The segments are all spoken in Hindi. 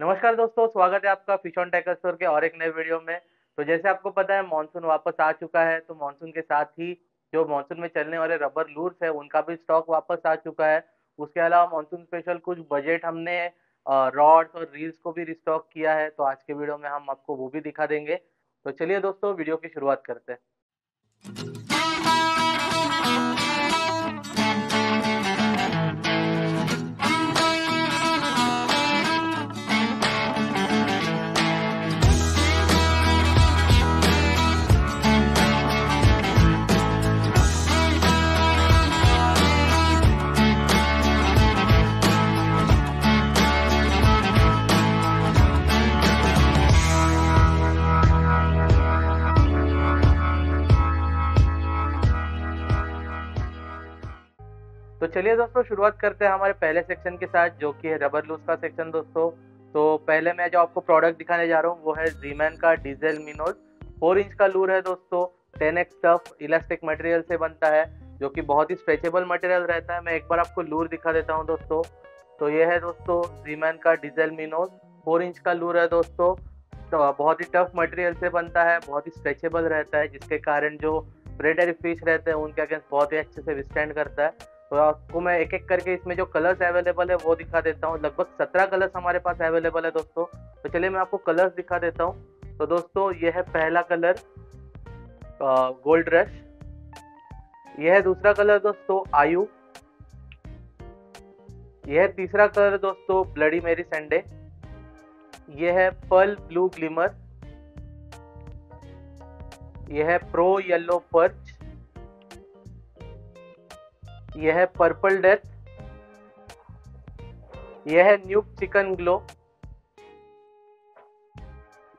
नमस्कार दोस्तों, स्वागत है आपका फिश-ऑन टैकल स्टोर के और एक नए वीडियो में। तो जैसे आपको पता है मॉनसून वापस आ चुका है, तो मॉनसून के साथ ही जो मॉनसून में चलने वाले रबर लूर्स है उनका भी स्टॉक वापस आ चुका है। उसके अलावा मॉनसून स्पेशल कुछ बजट हमने रॉड्स और रील्स को भी रिस्टॉक किया है, तो आज के वीडियो में हम आपको वो भी दिखा देंगे। तो चलिए दोस्तों, वीडियो की शुरुआत करते हैं। तो चलिए दोस्तों, शुरुआत करते हैं हमारे पहले सेक्शन के साथ, जो कि है रबर लूज का सेक्शन। दोस्तों तो पहले मैं जो आपको प्रोडक्ट दिखाने जा रहा हूँ वो है Z-man का डीजल मिनो। 4 इंच का लूर है दोस्तों, 10x टफ इलास्टिक मटेरियल से बनता है, जो कि बहुत ही स्ट्रेचेबल मटेरियल रहता है। मैं एक बार आपको लूर दिखा देता हूँ दोस्तों। तो ये है दोस्तों Z-man का डीजल मिनो, 4 इंच का लूर है दोस्तों। तो बहुत ही टफ मटेरियल से बनता है, बहुत ही स्ट्रेचेबल रहता है, जिसके कारण जो प्रेडरी फिश रहते हैं उनके अगेंस्ट बहुत ही अच्छे से विस्टैंड करता है। तो आपको मैं एक एक करके इसमें जो कलर्स अवेलेबल है वो दिखा देता हूँ। लगभग 17 कलर्स हमारे पास अवेलेबल है दोस्तों। तो चलिए मैं आपको कलर्स दिखा देता हूँ। तो दोस्तों ये है पहला कलर गोल्ड रश, यह है दूसरा कलर दोस्तों आयु, यह है तीसरा कलर दोस्तों ब्लडी मेरी संडे, यह है पर्ल ब्लू ग्लिमर, यह है प्रो येलो पर्च, यह है पर्पल डेथ, यह है न्यूब चिकन ग्लो,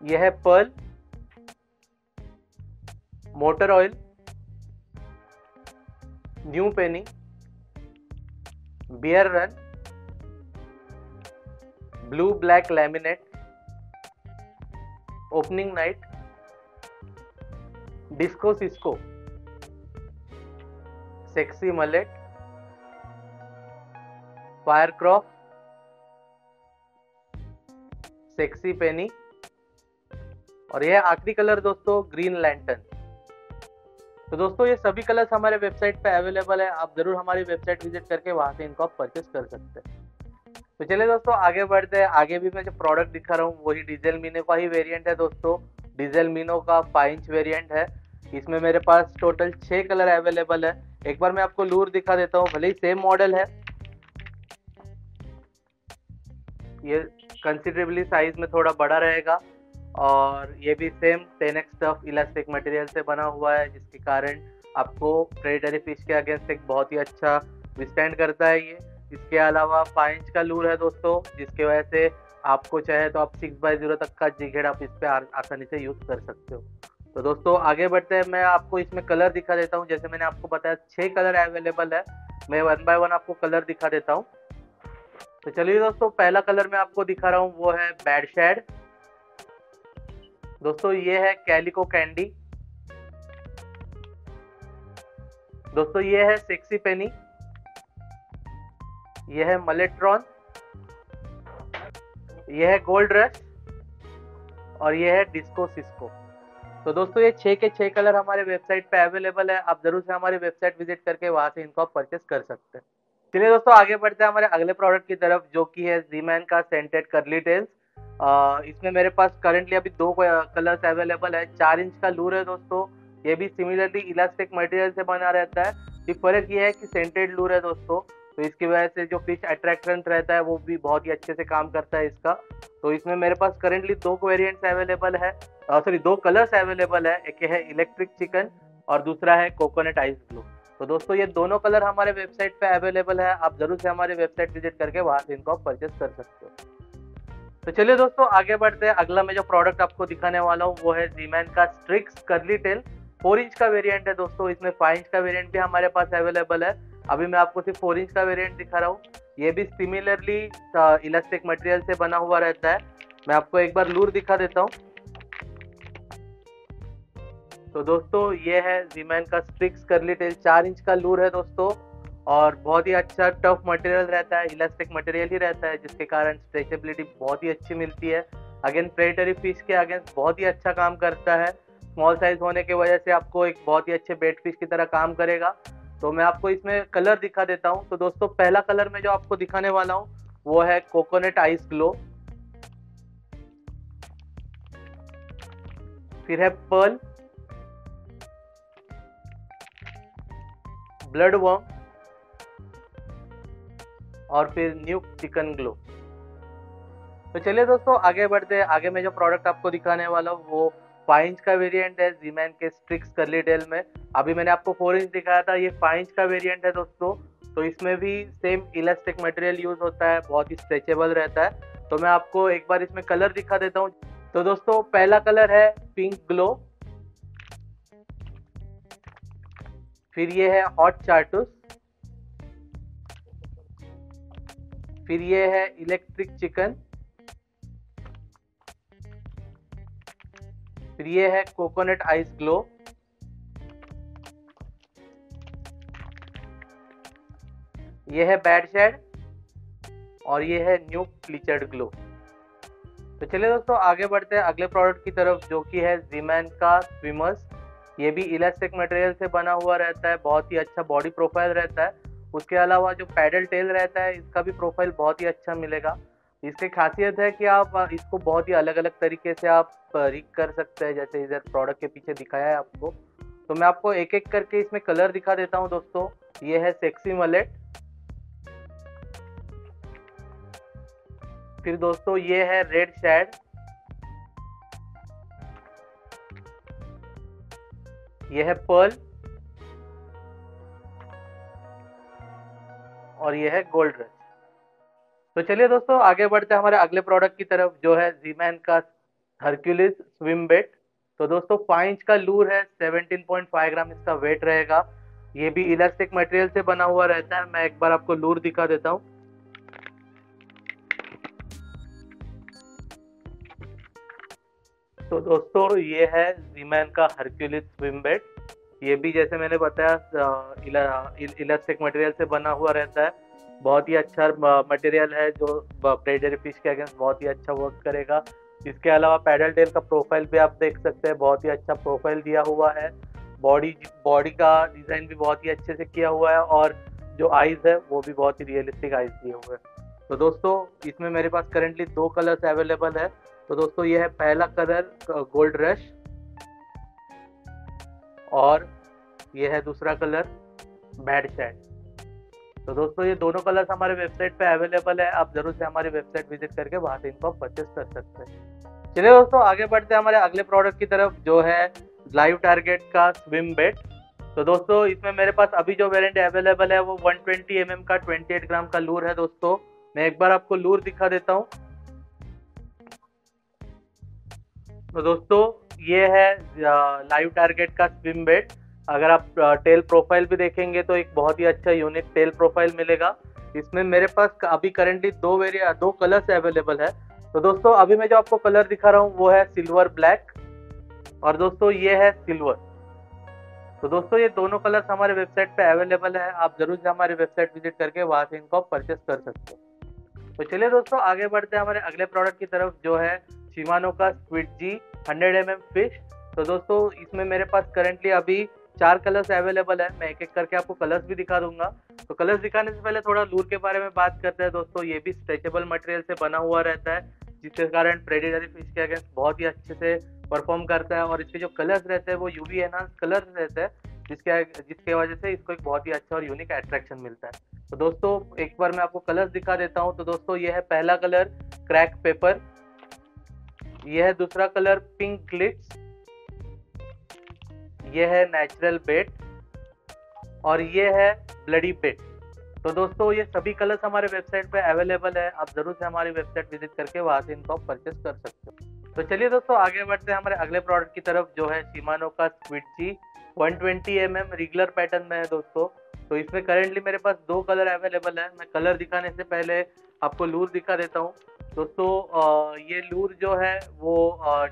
यह है pearl motor oil, new penny, bear run, blue black laminate, opening night, disco sisco, sexy mullet, firecraft, sexy penny, और यह आखिरी कलर दोस्तों ग्रीन लैंटर्न। तो दोस्तों ये सभी कलर्स हमारे वेबसाइट पे अवेलेबल है, आप जरूर हमारी वेबसाइट विजिट करके वहां से इनको आप परचेस कर सकते हैं। तो चलिए दोस्तों आगे बढ़ते हैं। आगे भी मैं जो प्रोडक्ट दिखा रहा हूँ वही डीजल मिनो का ही वेरियंट है दोस्तों। डीजल मिनो का 5 इंच वेरियंट है, इसमें मेरे पास टोटल 6 कलर अवेलेबल है। एक बार मैं आपको लूर दिखा देता हूँ, भले ही सेम मॉडल है, ये कंसिडरेबली साइज में थोड़ा बड़ा रहेगा, और ये भी same 10x tough elastic material से बना हुआ है, जिसके कारण आपको प्रेडेटरी फिश के अगेंस्ट एक बहुत ही अच्छा विस्टैंड करता है ये। इसके अलावा 5 इंच का लूर है दोस्तों, जिसके वजह से आपको चाहे तो आप 6x0 तक का जिगेड़ आप इस पर आसानी से यूज कर सकते हो। तो दोस्तों आगे बढ़ते हैं, मैं आपको इसमें कलर दिखा देता हूँ। जैसे मैंने आपको बताया 6 कलर अवेलेबल है, मैं 1 बाय 1 आपको कलर दिखा देता हूँ। तो चलिए दोस्तों, पहला कलर मैं आपको दिखा रहा हूँ वो है बैड शेड दोस्तों, ये है कैलिको कैंडी दोस्तों, ये है सेक्सी पेनी, ये है मलेट्रॉन, ये है गोल्ड रश, और ये है डिस्को सिस्को। तो दोस्तों ये 6 के 6 कलर हमारे वेबसाइट पे अवेलेबल है, आप जरूर से हमारी वेबसाइट विजिट करके वहां से इनको आप परचेस कर सकते हैं। चलिए दोस्तों आगे बढ़ते हैं हमारे अगले प्रोडक्ट की तरफ, जो कि है Z-man का सेंटेड कर्ली टेल्स। इसमें मेरे पास करंटली अभी 2 कलर्स अवेलेबल है। 4 इंच का लूर है दोस्तों, ये भी सिमिलरली इलास्टिक मटेरियल से बना रहता है। ये फर्क ये है कि सेंटेड लूर है दोस्तों, तो इसकी वजह से जो फिश अट्रैक्टेंट रहता है वो भी बहुत ही अच्छे से काम करता है इसका। तो इसमें मेरे पास करंटली 2 वेरिएंट्स अवेलेबल है, सॉरी 2 कलर्स अवेलेबल है, एक है इलेक्ट्रिक चिकन और दूसरा है कोकोनट आइस ब्लू। तो दोस्तों ये दोनों कलर हमारे वेबसाइट पे अवेलेबल है, आप जरूर से हमारी वेबसाइट विजिट करके वहाँ से इनको आप परचेस कर सकते हो। तो चलिए दोस्तों आगे बढ़ते हैं। अगला मैं जो प्रोडक्ट आपको दिखाने वाला हूँ वो है Z-man का स्ट्रिक्स कर्ली टेल, 4 इंच का वेरियंट है दोस्तों। इसमें 5 इंच का वेरियंट भी हमारे पास अवेलेबल है, अभी मैं आपको सिर्फ 4 इंच का वेरिएंट दिखा रहा हूँ। ये भी सिमिलरली इलास्टिक मटेरियल से बना हुआ रहता है। मैं आपको एक बार लूर दिखा देता हूँ। तो दोस्तों ये है Z-man का स्ट्रिक्स कर्ली टेल, 4 इंच का लूर है दोस्तों, और बहुत ही अच्छा टफ मटेरियल रहता है, इलास्टिक मटेरियल ही रहता है, जिसके कारण स्ट्रेचेबिलिटी बहुत ही अच्छी मिलती है। अगेन प्रेडेटरी फिश के अगेंस्ट बहुत ही अच्छा काम करता है। स्मॉल साइज होने की वजह से आपको एक बहुत ही अच्छे बेट फिश की तरह काम करेगा। तो मैं आपको इसमें कलर दिखा देता हूँ। तो दोस्तों पहला कलर मैं जो आपको दिखाने वाला हूँ वो है कोकोनट आइस ग्लो, फिर है पर्ल, ब्लड वर्म और फिर न्यू चिकन ग्लो। तो चलिए दोस्तों आगे बढ़ते हैं। आगे मैं जो प्रोडक्ट आपको दिखाने वाला हूँ वो 5 इंच का वेरिएंट है Z-man के स्ट्रिक्स कर्ली टेल में। अभी मैंने आपको 4 इंच दिखाया था, ये 5 इंच का वेरिएंट है दोस्तों। तो इसमें भी सेम इलास्टिक मटेरियल यूज होता है, बहुत ही स्ट्रेचेबल रहता है। तो मैं आपको एक बार इसमें कलर दिखा देता हूँ। तो दोस्तों पहला कलर है पिंक ग्लो, फिर ये है हॉट चार्टूस, फिर ये है इलेक्ट्रिक चिकन, फिर ये है कोकोनट आइस ग्लो, ये है बैड शेड और ये है न्यू प्लीचर्ड ग्लो। तो चलिए दोस्तों आगे बढ़ते हैं अगले प्रोडक्ट की तरफ, जो कि है Z-man का स्विमर्स। ये भी इलास्टिक मटेरियल से बना हुआ रहता है, बहुत ही अच्छा बॉडी प्रोफाइल रहता है। उसके अलावा जो पैडल टेल रहता है इसका भी प्रोफाइल बहुत ही अच्छा मिलेगा। इसकी खासियत है कि आप इसको बहुत ही अलग अलग तरीके से आप रिक कर सकते हैं, जैसे इधर प्रोडक्ट के पीछे दिखाया है आपको। तो मैं आपको एक एक करके इसमें कलर दिखा देता हूं दोस्तों। ये है सेक्सी मलेट, फिर दोस्तों ये है रेड शैड, ये है पर्ल और ये है गोल्ड रश। तो चलिए दोस्तों आगे बढ़ते हैं हमारे अगले प्रोडक्ट की तरफ, जो है Z-man का हरक्यूलिस स्विम बेट। तो दोस्तों 5 इंच का लूर है, 17.5 ग्राम इसका वेट रहेगा। ये भी इलास्टिक मटेरियल से बना हुआ रहता है। मैं एक बार आपको लूर दिखा देता हूँ। तो दोस्तों ये है Z-man का हरक्यूलिस स्विम बेट। ये भी जैसे मैंने बताया इलास्टिक मटेरियल से बना हुआ रहता है, बहुत ही अच्छा मटेरियल है जो प्रेडेटरी फिश के अगेंस्ट बहुत ही अच्छा वर्क करेगा। इसके अलावा पैडल टेल का प्रोफाइल भी आप देख सकते हैं, बहुत ही अच्छा प्रोफाइल दिया हुआ है। बॉडी का डिज़ाइन भी बहुत ही अच्छे से किया हुआ है और जो आइज़ है वो भी बहुत ही रियलिस्टिक आइज़ दिए हुए हैं। तो दोस्तों इसमें मेरे पास करेंटली 2 कलर्स अवेलेबल है। तो दोस्तों ये है पहला कलर गोल्ड रश और यह है दूसरा कलर बैड शेड। तो दोस्तों ये दोनों कलर्स हमारे वेबसाइट पे अवेलेबल है, आप जरूर से हमारी वेबसाइट विजिट करके वहां से इनको परचेस कर सकते हैं। चलिए दोस्तों आगे बढ़ते हैं हमारे अगले प्रोडक्ट की तरफ, जो है लाइव टारगेट का स्विम बेट। तो दोस्तों इसमें मेरे पास अभी जो वेरिएंट अवेलेबल है वो 120 mm का 28 ग्राम का लूर है। दोस्तों मैं एक बार आपको लूर दिखा देता हूँ। तो दोस्तों ये है लाइव टारगेट का स्विम बेट। अगर आप टेल प्रोफाइल भी देखेंगे तो एक बहुत ही अच्छा यूनिक टेल प्रोफाइल मिलेगा। इसमें मेरे पास अभी करेंटली 2 कलर्स अवेलेबल है। तो दोस्तों अभी मैं जो आपको कलर दिखा रहा हूँ वो है सिल्वर ब्लैक और दोस्तों ये है सिल्वर। तो दोस्तों ये दोनों कलर्स हमारे वेबसाइट पे अवेलेबल है, आप जरूर से हमारी वेबसाइट विजिट करके वहाँ से इनको परचेस कर सकते हो। तो चलिए दोस्तों आगे बढ़ते हैं हमारे अगले प्रोडक्ट की तरफ, जो है शिमानो का स्क्विड जी 100 mm फिश। तो दोस्तों इसमें मेरे पास करेंटली अभी 4 कलर्स अवेलेबल है। मैं एक एक करके आपको कलर्स भी दिखा दूंगा। तो कलर्स दिखाने से पहले थोड़ा लूर के बारे में बात करते हैं दोस्तों। ये भी स्ट्रेचेबल मटेरियल से बना हुआ रहता है, जिसके कारण प्रेडेटरी फिश के अगेंस्ट बहुत ही अच्छे से परफॉर्म करता है। और इसके जो कलर्स रहते हैं वो UV एनहांस कलर्स रहते हैं, जिसके वजह से इसको एक बहुत ही अच्छा और यूनिक अट्रैक्शन मिलता है। तो दोस्तों एक बार मैं आपको कलर्स दिखा देता हूँ। तो दोस्तों ये है पहला कलर क्रैक पेपर, यह है दूसरा कलर पिंक ग्लिट्स, यह है नेचुरल बेट और यह है ब्लडी बेट। तो दोस्तों ये सभी कलर्स हमारे वेबसाइट पे अवेलेबल है, आप जरूर से हमारी वेबसाइट विजिट करके वहाँ से इनको परचेस कर सकते हो। तो चलिए दोस्तों आगे बढ़ते हैं हमारे अगले प्रोडक्ट की तरफ, जो है शिमानो का squid G 120 mm regular pattern में है दोस्तों। तो इसमें करेंटली मेरे पास 2 कलर अवेलेबल है। मैं कलर दिखाने से पहले आपको लूर दिखा देता हूँ। दोस्तों ये लूर जो है वो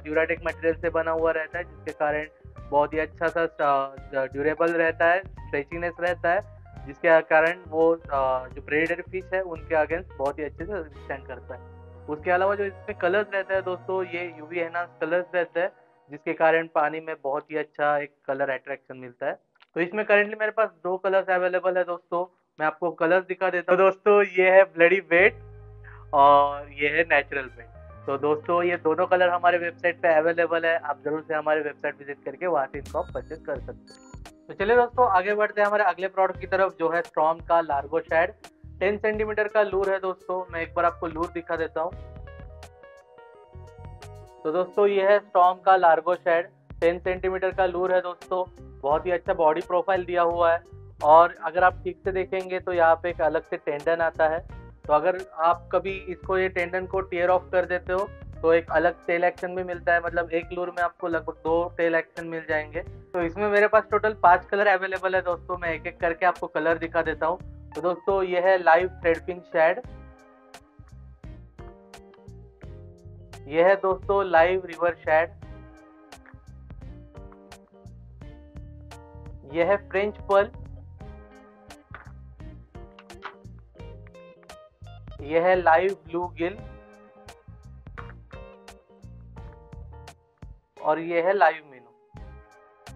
ड्यूराटेक मटेरियल से बना हुआ रहता है, जिसके कारण बहुत ही अच्छा सा ड्यूरेबल रहता है, स्ट्रेचिनेस रहता है। जिसके कारण वो जो प्रेडेटरी फिश है उनके अगेंस्ट बहुत ही अच्छे से रिस्टेंड करता है। उसके अलावा जो इसमें कलर्स रहता है दोस्तों, ये यूवी एनहांस कलर्स रहता है जिसके कारण पानी में बहुत ही अच्छा एक कलर अट्रैक्शन मिलता है। तो इसमें करेंटली मेरे पास दो कलर्स अवेलेबल है दोस्तों, मैं आपको कलर्स दिखा देता हूँ। तो दोस्तों ये है ब्लडी बेट और ये है नेचुरल बेट। तो दोस्तों ये दोनों कलर हमारे वेबसाइट पे अवेलेबल है, आप जरूर से हमारे वेबसाइट विजिट करके वहाँ से इनको आप परचेज कर सकते हैं। तो चलिए दोस्तों आगे बढ़ते हैं हमारे अगले प्रोडक्ट की तरफ, जो है स्टॉर्म का लार्गो शैड 10 सेंटीमीटर का लूर है दोस्तों। मैं एक बार आपको लूर दिखा देता हूँ। तो दोस्तों ये है स्टॉर्म का लार्गो शैड 10 सेंटीमीटर का लूर है दोस्तों। बहुत ही अच्छा बॉडी प्रोफाइल दिया हुआ है और अगर आप ठीक से देखेंगे तो यहाँ पे एक अलग से टेंडन आता है, तो अगर आप कभी इसको ये टेंडन को टियर ऑफ कर देते हो तो एक अलग टेल एक्शन भी मिलता है, मतलब एक लूर में आपको लगभग दो टेल एक्शन मिल जाएंगे। तो इसमें मेरे पास टोटल 5 कलर अवेलेबल है दोस्तों, मैं एक एक करके आपको कलर दिखा देता हूँ। तो दोस्तों ये है लाइव थ्रेडफिन शैड, ये है दोस्तों लाइव रिवर शैड, ये है फ्रेंच पर्ल, यह है लाइव ब्लू गिल और यह है लाइव मिनो।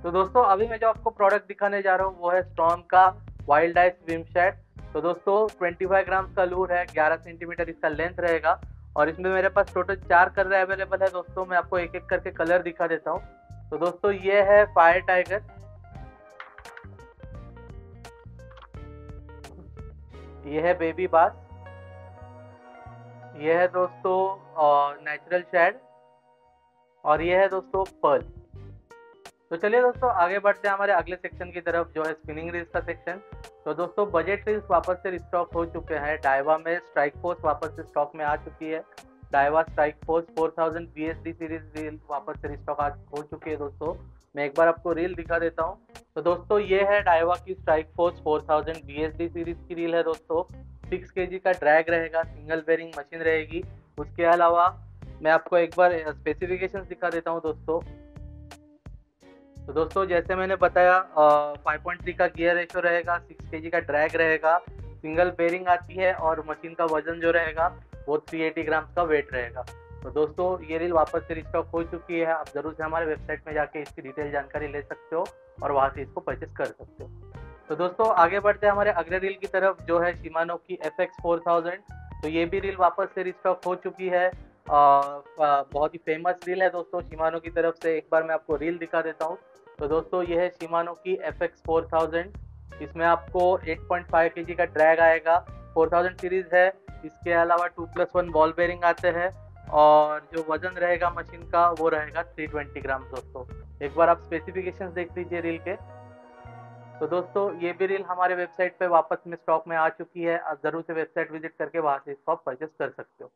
तो दोस्तों अभी मैं जो आपको प्रोडक्ट दिखाने जा रहा हूँ वो है स्टॉर्म का वाइल्ड आई स्विम शैड। तो दोस्तों 25 ग्राम का लूर है, 11 सेंटीमीटर इसका लेंथ रहेगा और इसमें मेरे पास टोटल 4 कलर अवेलेबल है दोस्तों। मैं आपको एक एक करके कलर दिखा देता हूँ। तो दोस्तों ये है फायर टाइगर, यह है बेबी बास, यह है दोस्तों नेचुरल शैड और यह है दोस्तों पर्ल। तो चलिए दोस्तों आगे बढ़ते हैं हमारे अगले सेक्शन की तरफ, जो है स्पिनिंग रील्स का सेक्शन। तो दोस्तों बजट रील्स वापस से रिस्टॉक हो चुके हैं, डायवा में स्ट्राइक फोर्स वापस से स्टॉक में आ चुकी है। Daiwa strike force 4000 BSD series reel वापस से रिस्टॉक हो चुकी है दोस्तों। मैं एक बार आपको रील दिखा देता हूँ। तो दोस्तों ये है डायवा की स्ट्राइक फोर्स 4000 BSD सीरीज की रील है दोस्तों। 6 kg का ड्रैग रहेगा, सिंगल बेरिंग मशीन रहेगी। उसके अलावा मैं आपको एक बार स्पेसिफिकेशंस दिखा देता हूं दोस्तों। तो दोस्तों जैसे मैंने बताया 5.3 का गियर रेशो रहेगा, 6 kg का ड्रैग रहेगा, सिंगल बेरिंग आती है और मशीन का वजन जो रहेगा वो 380 ग्राम का वेट रहेगा। तो दोस्तों ये रील वापस से रिस्टॉक हो चुकी है, आप जरूर से हमारे वेबसाइट में जाके इसकी डिटेल जानकारी ले सकते हो और वहाँ से इसको परचेस कर सकते हो। तो दोस्तों आगे बढ़ते हैं हमारे अगले रील की तरफ, जो है शिमानो की FX 4000। तो ये भी रील वापस से रिस्टॉक हो चुकी है, बहुत ही फेमस रील है दोस्तों शिमानो की तरफ से। एक बार मैं आपको रील दिखा देता हूँ। तो दोस्तों ये है शिमानो की FX 4000, इसमें आपको 8.5 kg का ड्रैग आएगा, 4000 सीरीज़ है। इसके अलावा 2+1 बॉल बेरिंग आते हैं और जो वजन रहेगा मशीन का वो रहेगा 320 ग्राम दोस्तों। एक बार आप स्पेसिफिकेशंस देख लीजिए रील के। तो दोस्तों ये भी रील हमारे वेबसाइट पे वापस में स्टॉक में आ चुकी है, आप जरूर से वेबसाइट विजिट करके वहाँ से इसको आप परचेस कर सकते हो।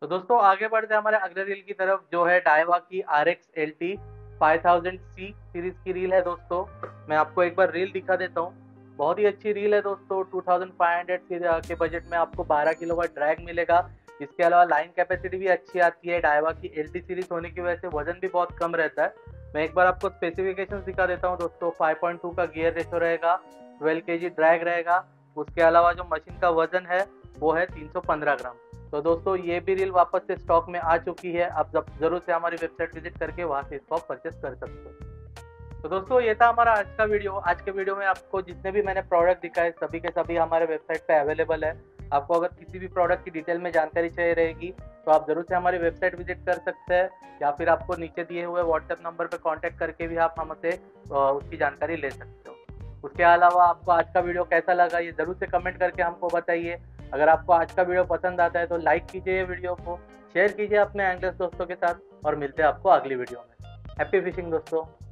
तो दोस्तों आगे बढ़ते हैं हमारे अगले रील की तरफ, जो है डायवा की RX LT 5000C सीरीज की रील है दोस्तों। मैं आपको एक बार रील दिखा देता हूँ। बहुत ही अच्छी रील है दोस्तों। 2500 के बजट में आपको 12 किलो का ड्रैग मिलेगा। इसके अलावा लाइन कैपेसिटी भी अच्छी आती है। डायवा की LT सीरीज होने की वजह से वजन भी बहुत कम रहता है। मैं एक बार आपको स्पेसिफिकेशंस दिखा देता हूं दोस्तों। 5.2 का गियर रेशो रहेगा, 12 kg ड्रैग रहेगा। उसके अलावा जो मशीन का वजन है वो है 315 ग्राम। तो दोस्तों ये भी रील वापस से स्टॉक में आ चुकी है, आप जरूर से हमारी वेबसाइट विजिट करके वहां से इसको परचेस कर सकते हो। तो दोस्तों ये था हमारा आज का वीडियो। आज के वीडियो में आपको जितने भी मैंने प्रोडक्ट दिखाए सभी के सभी हमारे वेबसाइट पर अवेलेबल है। आपको अगर किसी भी प्रोडक्ट की डिटेल में जानकारी चाहिए रहेगी तो आप जरूर से हमारी वेबसाइट विजिट कर सकते हैं, या फिर आपको नीचे दिए हुए व्हाट्सएप नंबर पर कांटेक्ट करके भी आप हमसे उसकी जानकारी ले सकते हो। उसके अलावा आपको आज का वीडियो कैसा लगा ये ज़रूर से कमेंट करके हमको बताइए। अगर आपको आज का वीडियो पसंद आता है तो लाइक कीजिए वीडियो को, शेयर कीजिए अपने एंगलर्स दोस्तों के साथ और मिलते हैं आपको अगली वीडियो में। हैप्पी फिशिंग दोस्तों।